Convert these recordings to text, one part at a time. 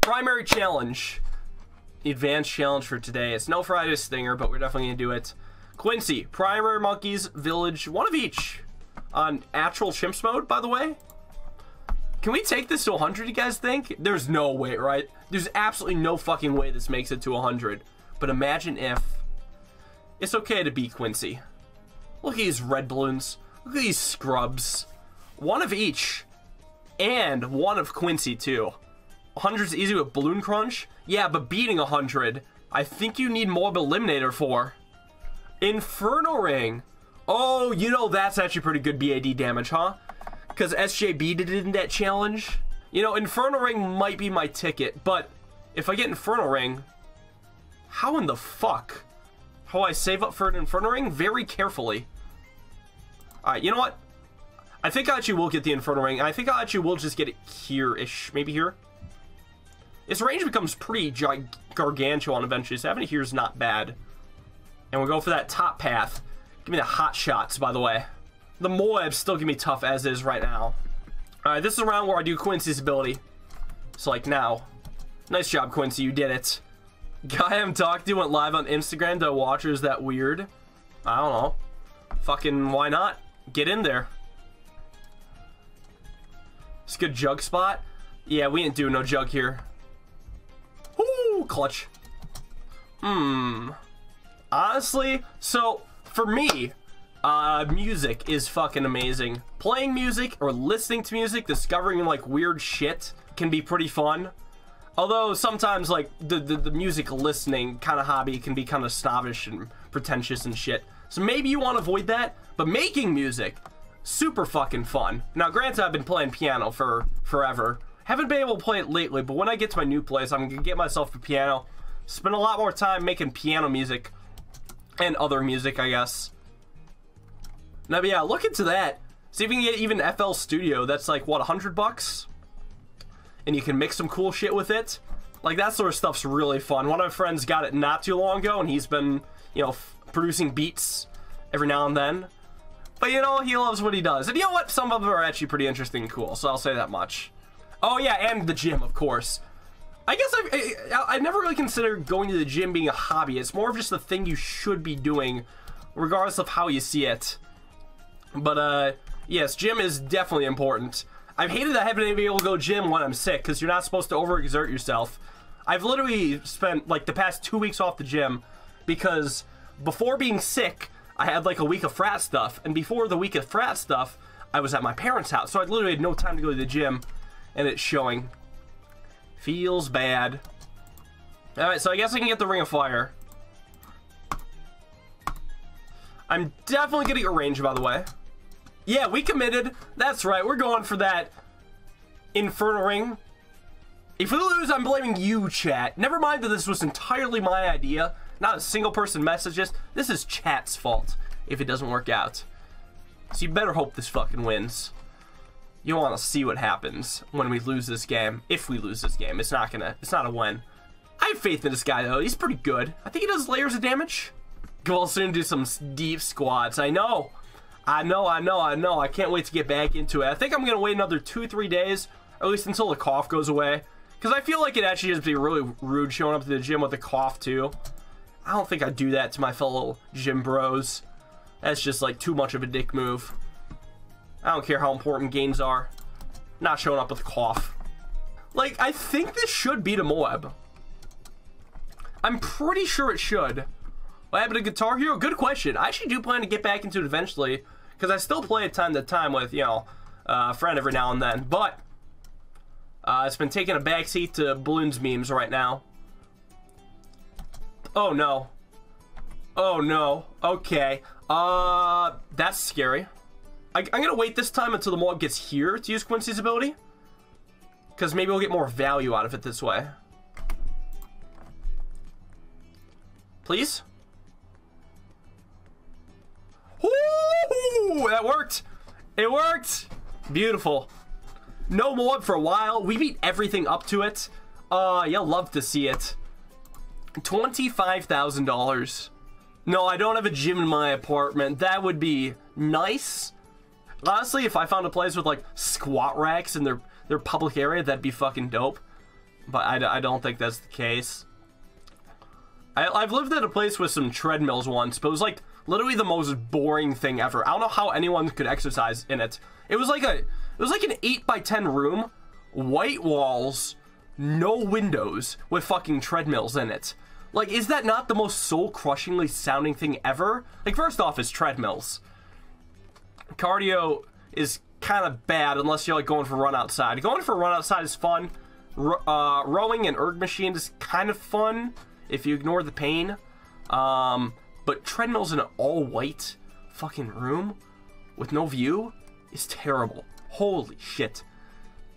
Primary challenge. The advanced challenge for today. It's no Friday's Stinger, but we're definitely going to do it. Quincy, primary monkeys, village, one of each. On actual chimps mode, by the way. Can we take this to 100, you guys think? There's no way, right? There's absolutely no fucking way this makes it to 100. But imagine if... It's okay to be Quincy. Look at these red balloons. Look at these scrubs. One of each. And one of Quincy, too. 100's easy with Balloon Crunch. Yeah, but beating 100, I think you need more of Eliminator for. Inferno Ring. Oh, you know, that's actually pretty good BAD damage, huh? Because SJB did it in that challenge. You know, Inferno Ring might be my ticket, but if I get Inferno Ring, how in the fuck? How I save up for an Inferno Ring? Very carefully. Alright, you know what? I think I actually will get the Inferno Ring, and I think I actually will just get it here-ish. Maybe here? Its range becomes pretty gargantuan eventually, so having it here is not bad. And we'll go for that top path. Give me the hot shots, by the way. The Moab still give me tough as is right now. Alright, this is a round where I do Quincy's ability. So, like, now. Nice job, Quincy. You did it. Guy I'm talking to went live on Instagram to watchers that weird. I don't know. Fucking, why not? Get in there. It's a good jug spot. Yeah, we didn't do no jug here. Ooh, clutch. Honestly, so, for me... music is fucking amazing. Playing music or listening to music, discovering like weird shit can be pretty fun. Although sometimes like the music listening kind of hobby can be kind of snobbish and pretentious and shit. So maybe you want to avoid that, but making music, super fucking fun. Now granted, I've been playing piano for forever. Haven't been able to play it lately, but when I get to my new place, I'm gonna get myself a piano. Spend a lot more time making piano music and other music, I guess. Now, but yeah, look into that. See if you can get even FL Studio. That's like, what, 100 bucks? And you can mix some cool shit with it. Like, that sort of stuff's really fun. One of my friends got it not too long ago, and he's been, you know, producing beats every now and then. But, you know, he loves what he does. And you know what? Some of them are actually pretty interesting and cool, so I'll say that much. Oh, yeah, and the gym, of course. I guess I never really considered going to the gym being a hobby. It's more of just the thing you should be doing, regardless of how you see it. But, yes, gym is definitely important. I've hated that I haven't been able to go gym when I'm sick, because you're not supposed to overexert yourself. I've literally spent, like, the past 2 weeks off the gym, because before being sick, I had, like, a week of frat stuff, and before the week of frat stuff, I was at my parents' house, so I literally had no time to go to the gym, and it's showing. Feels bad. Alright, so I guess I can get the Ring of Fire. I'm definitely getting a range, by the way. Yeah, we committed. That's right. We're going for that Inferno Ring. If we lose, I'm blaming you, chat. Never mind that this was entirely my idea. Not a single person messages. This is chat's fault if it doesn't work out. So you better hope this fucking wins. You want to see what happens when we lose this game. If we lose this game, it's not a win. I have faith in this guy, though. He's pretty good. I think he does layers of damage. Go all soon do some deep squats. I know. I know. I can't wait to get back into it. I think I'm going to wait another 2-3 days, at least until the cough goes away. Because I feel like it actually is be really rude showing up to the gym with a cough, too. I don't think I'd do that to my fellow gym bros. That's just, like, too much of a dick move. I don't care how important games are. Not showing up with a cough. Like, I think this should beat a Moab. I'm pretty sure it should. What happened to Guitar Hero? Good question. I actually do plan to get back into it eventually, because I still play it time to time with, you know, a friend every now and then. But it's been taking a backseat to Bloons memes right now. Oh no. Oh no. Okay. That's scary. I'm gonna wait this time until the mob gets here to use Quincy's ability, because maybe we'll get more value out of it this way. Please. Ooh, that worked. It worked. Beautiful. No Moab for a while. We beat everything up to it. You'll love to see it. $25,000. No, I don't have a gym in my apartment. That would be nice. Honestly, if I found a place with like squat racks in their public area, that'd be fucking dope. but I don't think that's the case. I've lived at a place with some treadmills once, but it was like literally the most boring thing ever. I don't know how anyone could exercise in it. It was like an 8x10 room, white walls, no windows, with fucking treadmills in it. Like, is that not the most soul-crushingly sounding thing ever? Like, first off, it's treadmills. Cardio is kind of bad unless you're like going for a run outside. Going for a run outside is fun. Rowing and erg machine is kind of fun if you ignore the pain. But treadmills in an all-white fucking room with no view is terrible. Holy shit.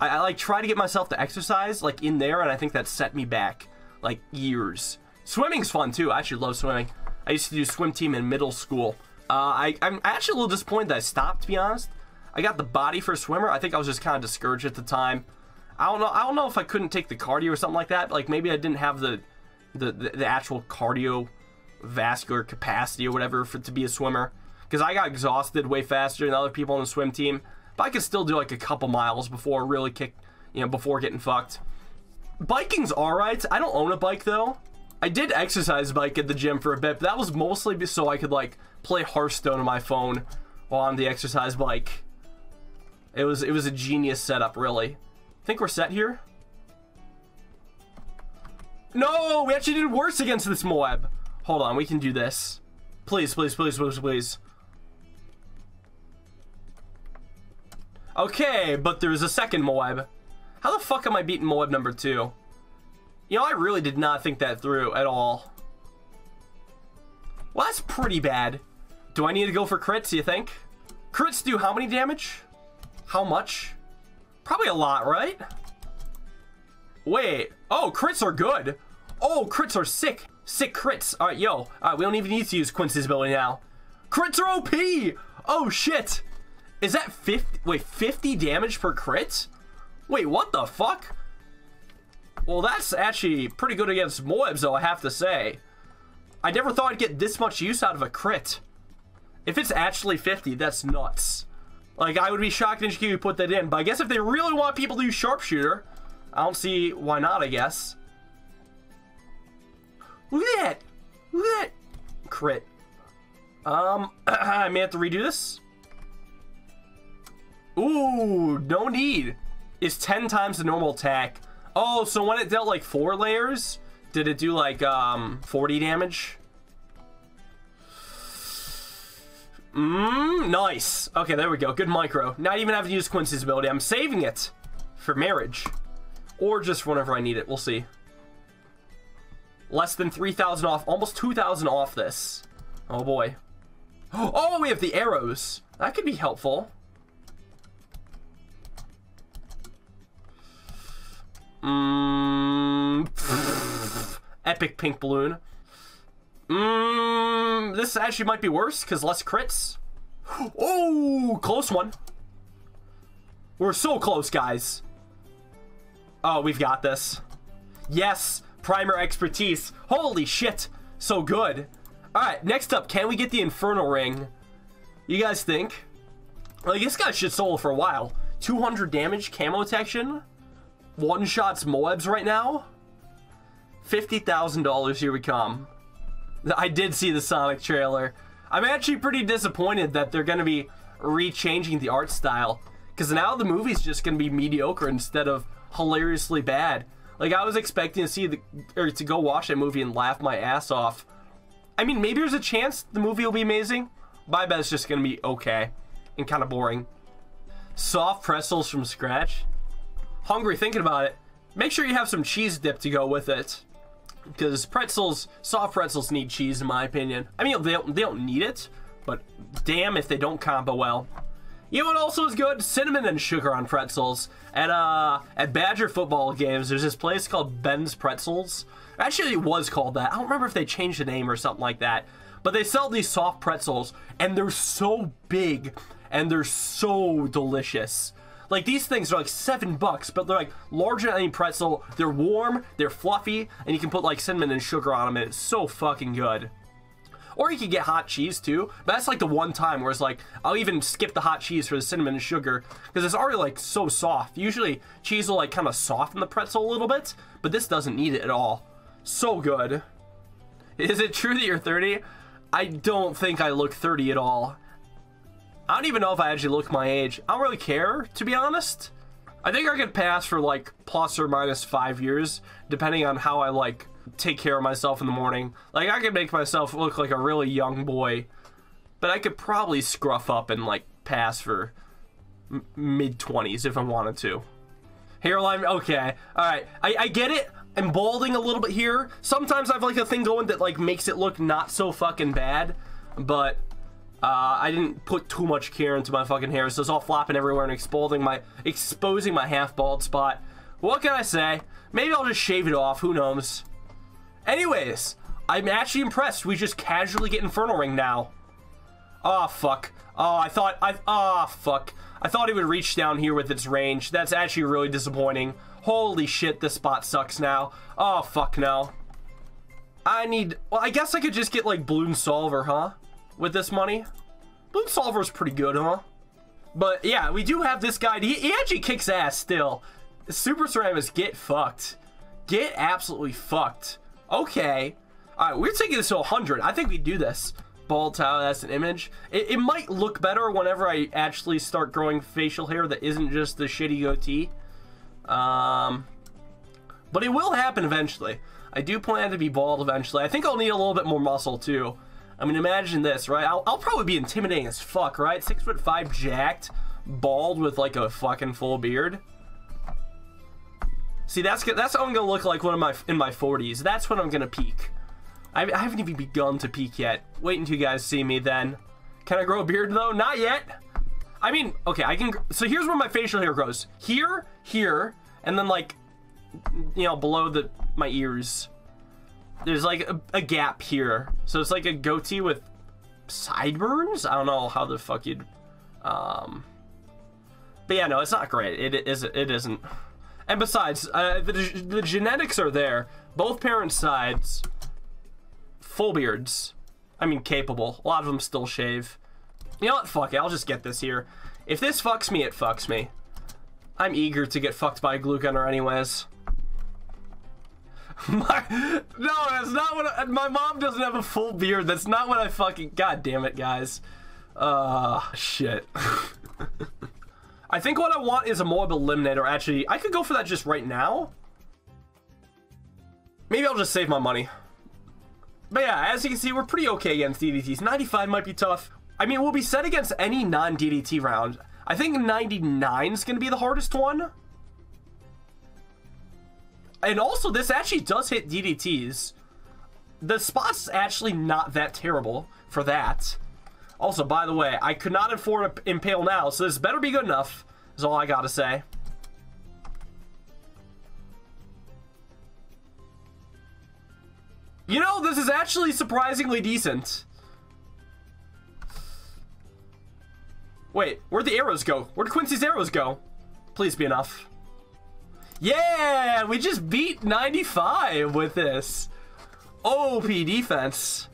I like try to get myself to exercise like in there, and I think that set me back like years. Swimming's fun too. I actually love swimming. I used to do swim team in middle school. I'm actually a little disappointed that I stopped, to be honest. I got the body for a swimmer. I think I was just kind of discouraged at the time. I don't know if I couldn't take the cardio or something like that. Like, maybe I didn't have the actual cardiovascular capacity or whatever for to be a swimmer, because I got exhausted way faster than other people on the swim team. But I could still do like a couple miles before really before getting fucked. Biking's alright. I don't own a bike though. I did exercise bike at the gym for a bit, but that was mostly so I could like play Hearthstone on my phone while on the exercise bike. It was a genius setup, really. I think we're set here. No, we actually did worse against this Moab. Hold on, we can do this. Please, please, please, please, please. Okay, but there's a second Moab. How the fuck am I beating Moab number 2? You know, I really did not think that through at all. Well, that's pretty bad. Do I need to go for crits, do you think? Crits do how many damage? How much? Probably a lot, right? Wait. Oh, crits are good. Oh, crits are sick. Sick crits. All right, yo. All right, we don't even need to use Quincy's ability now. Crits are OP. Oh, shit. Is that 50? Wait, 50 damage per crit? Wait, what the fuck? Well, that's actually pretty good against Moabs, though, I have to say. I never thought I'd get this much use out of a crit. If it's actually 50, that's nuts. Like, I would be shocked if you put that in, but I guess if they really want people to use sharpshooter, I don't see why not, I guess. Look at that. Look at that crit. I may have to redo this. Ooh, no need. It's 10 times the normal attack. Oh, so when it dealt like 4 layers, did it do like 40 damage? Nice. Okay, there we go. Good micro. Not even having to use Quincy's ability. I'm saving it for marriage, or just for whenever I need it. We'll see. Less than 3,000 off, almost 2,000 off this. Oh boy. Oh, we have the arrows. That could be helpful. Epic pink balloon. This actually might be worse because less crits. Oh, close one. We're so close, guys. Oh, we've got this. Yes, Primary Expertise. Holy shit, so good. All right, next up, can we get the Inferno Ring? You guys think? Like, this guy should solo for a while. 200 damage, camo protection. One-shots Moabs right now. $50,000, here we come. I did see the Sonic trailer. I'm actually pretty disappointed that they're going to be rechanging the art style, because now the movie's just going to be mediocre instead of hilariously bad. Like, I was expecting to see to go watch that movie and laugh my ass off. I mean, maybe there's a chance the movie will be amazing, but I bet it's just going to be okay and kind of boring. Soft pretzels from scratch. Hungry thinking about it. Make sure you have some cheese dip to go with it, because pretzels, soft pretzels, need cheese in my opinion. I mean, they don't need it, but damn if they don't combo well. You know what also is good? Cinnamon and sugar on pretzels. At Badger football games, there's this place called Ben's Pretzels. Actually, it was called that. I don't remember if they changed the name or something like that, but they sell these soft pretzels, and they're so big, and they're so delicious. Like, these things are like $7, but they're like larger than any pretzel. They're warm, they're fluffy, and you can put like cinnamon and sugar on them, and it's so fucking good. Or you could get hot cheese too, but that's like the one time where it's like, I'll even skip the hot cheese for the cinnamon and sugar because it's already like so soft. Usually cheese will like kind of soften the pretzel a little bit, but this doesn't need it at all. So good. Is it true that you're 30? I don't think I look 30 at all. I don't even know if I actually look my age. I don't really care, to be honest. I think I could pass for like plus or minus 5 years, depending on how I like take care of myself in the morning. Like I could make myself look like a really young boy, but I could probably scruff up and like pass for mid-20s if I wanted to. Hairline, okay, all right, I get it. I'm balding a little bit here. Sometimes I have like a thing going that like makes it look not so fucking bad, but I didn't put too much care into my fucking hair, so it's all flopping everywhere and exposing my half bald spot. What can I say? Maybe I'll just shave it off, who knows. Anyways, I'm actually impressed. We just casually get Inferno Ring now. Oh fuck. Oh, I thought it would reach down here with its range. That's actually really disappointing. Holy shit, this spot sucks now. Oh fuck no. Well, I guess I could just get like Bloon Solver, huh? With this money. Bloon Solver's pretty good, huh? But yeah, we do have this guy. He actually kicks ass still. Super Ceramus, get fucked. Get absolutely fucked. Okay. Alright, we're taking this to 100. I think we do this. Bald towel, that's an image. It might look better whenever I actually start growing facial hair that isn't just the shitty goatee. But it will happen eventually. I do plan to be bald eventually. I think I'll need a little bit more muscle too. I mean, imagine this, right? I'll probably be intimidating as fuck, right? 6'5", jacked, bald with like a fucking full beard. See, that's what I'm gonna look like when I'm in my 40s. That's when I'm gonna peak. I haven't even begun to peak yet. Wait until you guys see me then. Can I grow a beard though? Not yet. I mean, okay, I can. So here's where my facial hair grows. Here, and then like, you know, below my ears. There's like a gap here, so it's like a goatee with sideburns. I don't know how the fuck you'd. But yeah, no, it's not great. It isn't. And besides, the genetics are there. Both parents' sides, full beards. I mean, capable. A lot of them still shave. You know what? Fuck it. I'll just get this here. If this fucks me, it fucks me. I'm eager to get fucked by a glue gunner, anyways. No, that's not what my mom doesn't have a full beard. That's not what I fucking. God damn it, guys. Shit. I think what I want is a Moab Eliminator. Actually, I could go for that just right now. Maybe I'll just save my money. But yeah, as you can see, we're pretty okay against DDTs. 95 might be tough. I mean, we'll be set against any non-DDT round. I think 99 is going to be the hardest one. And also, this actually does hit DDTs. The spot's actually not that terrible for that. Also, by the way, I could not afford to impale now, so this better be good enough, is all I gotta say. You know, this is actually surprisingly decent. Wait, where'd the arrows go? Where'd Quincy's arrows go? Please be enough. Yeah, we just beat 95 with this. OP defense.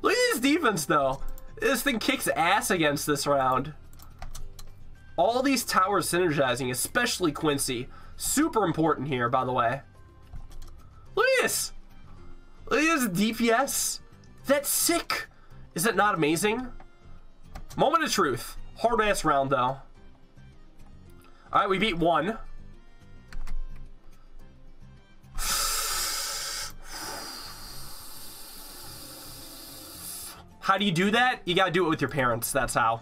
Look at this defense, though. This thing kicks ass against this round. All these towers synergizing, especially Quincy. Super important here, by the way. Look at this. Look at this DPS. That's sick. Is it not amazing? Moment of truth. Hard ass round, though. Alright, we beat one. How do you do that? You gotta do it with your parents. That's how.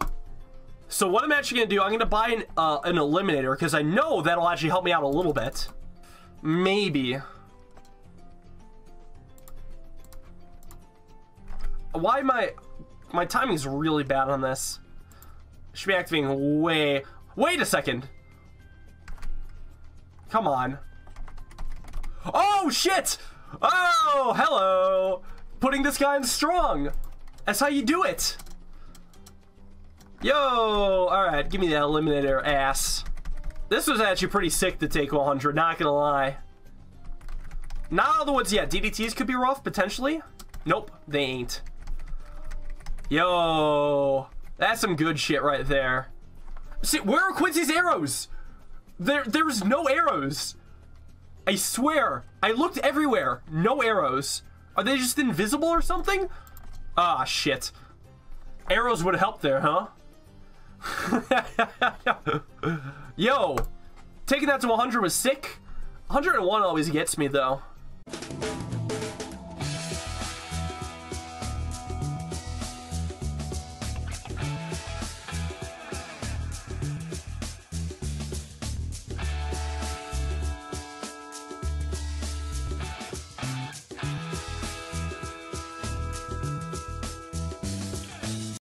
So what I'm actually gonna do, I'm gonna buy an Eliminator, because I know that'll actually help me out a little bit. Maybe. Why am I... My timing's really bad on this. Should be activating way... Wait a second. Come on. Oh, shit! Oh, hello! Putting this guy in strong. That's how you do it. Yo! Alright, give me that Eliminator ass. This was actually pretty sick to take 100, not gonna lie. Not all the ones yet. DDTs could be rough, potentially. Nope, they ain't. Yo, that's some good shit right there. See, where are Quincy's arrows? There's no arrows. I swear, I looked everywhere. No arrows. Are they just invisible or something? Ah, shit. Arrows would help there, huh? Yo, taking that to 100 was sick. 101 always gets me, though.